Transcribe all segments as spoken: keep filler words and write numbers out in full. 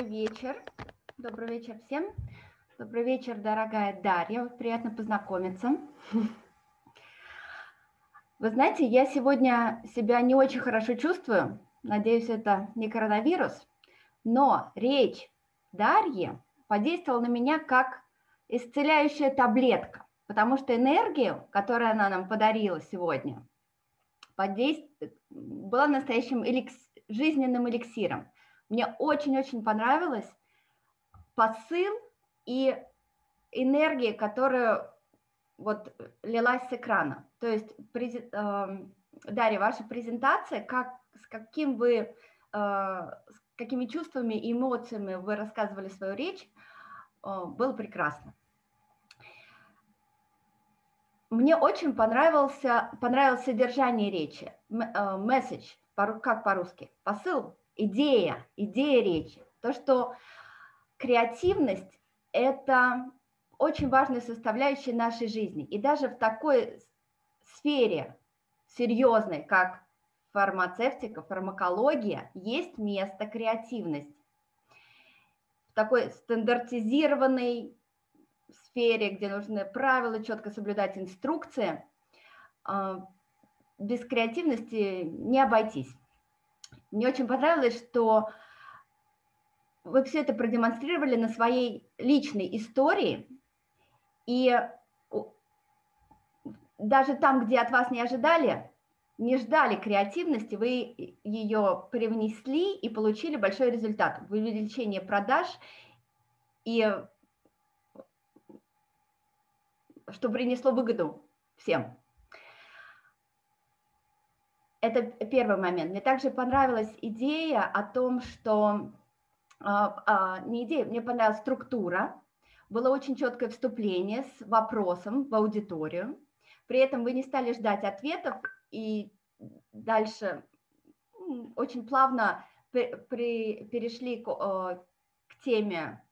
Добрый вечер. Добрый вечер всем. Добрый вечер, дорогая Дарья. Приятно познакомиться. Вы знаете, я сегодня себя не очень хорошо чувствую. Надеюсь, это не коронавирус. Но речь Дарьи подействовала на меня как исцеляющая таблетка. Потому что энергию, которую она нам подарила сегодня, была настоящим эликс- жизненным эликсиром. Мне очень-очень понравилось посыл и энергия, которая вот лилась с экрана. То есть, Дарья, ваша презентация, как, с, каким вы, с какими чувствами и эмоциями вы рассказывали свою речь, было прекрасно. Мне очень понравился, понравилось содержание речи, месседж, как по-русски, посыл. Идея, идея речи, то, что креативность – это очень важная составляющая нашей жизни. И даже в такой сфере серьезной, как фармацевтика, фармакология, есть место креативности. В такой стандартизированной сфере, где нужны правила, четко соблюдать инструкции, без креативности не обойтись. Мне очень понравилось, что вы все это продемонстрировали на своей личной истории, и даже там, где от вас не ожидали, не ждали креативности, вы ее привнесли и получили большой результат в увеличении продаж, и что принесло выгоду всем. Это первый момент. Мне также понравилась идея о том, что... Не идея, мне понравилась структура. Было очень четкое вступление с вопросом в аудиторию. При этом вы не стали ждать ответов и дальше очень плавно перешли к теме,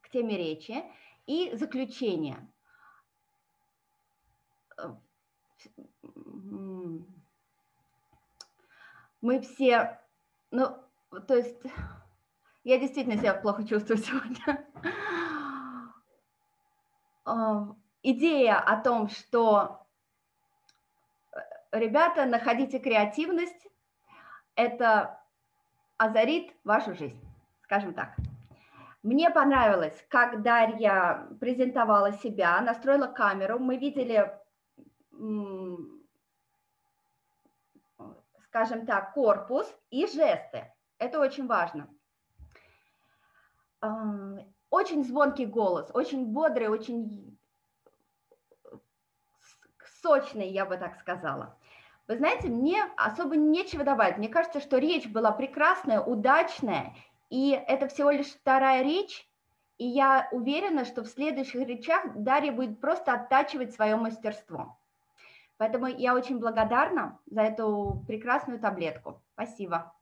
к теме речи. И заключение. Мы все, ну, то есть, я действительно себя плохо чувствую сегодня. Идея о том, что, ребята, находите креативность, это озарит вашу жизнь, скажем так. Мне понравилось, как Дарья презентовала себя, настроила камеру, мы видели... скажем так, корпус и жесты. Это очень важно. Очень звонкий голос, очень бодрый, очень сочный, я бы так сказала. Вы знаете, мне особо нечего добавить. Мне кажется, что речь была прекрасная, удачная, и это всего лишь вторая речь, и я уверена, что в следующих речах Дарья будет просто оттачивать свое мастерство. Поэтому я очень благодарна за эту прекрасную таблетку. Спасибо.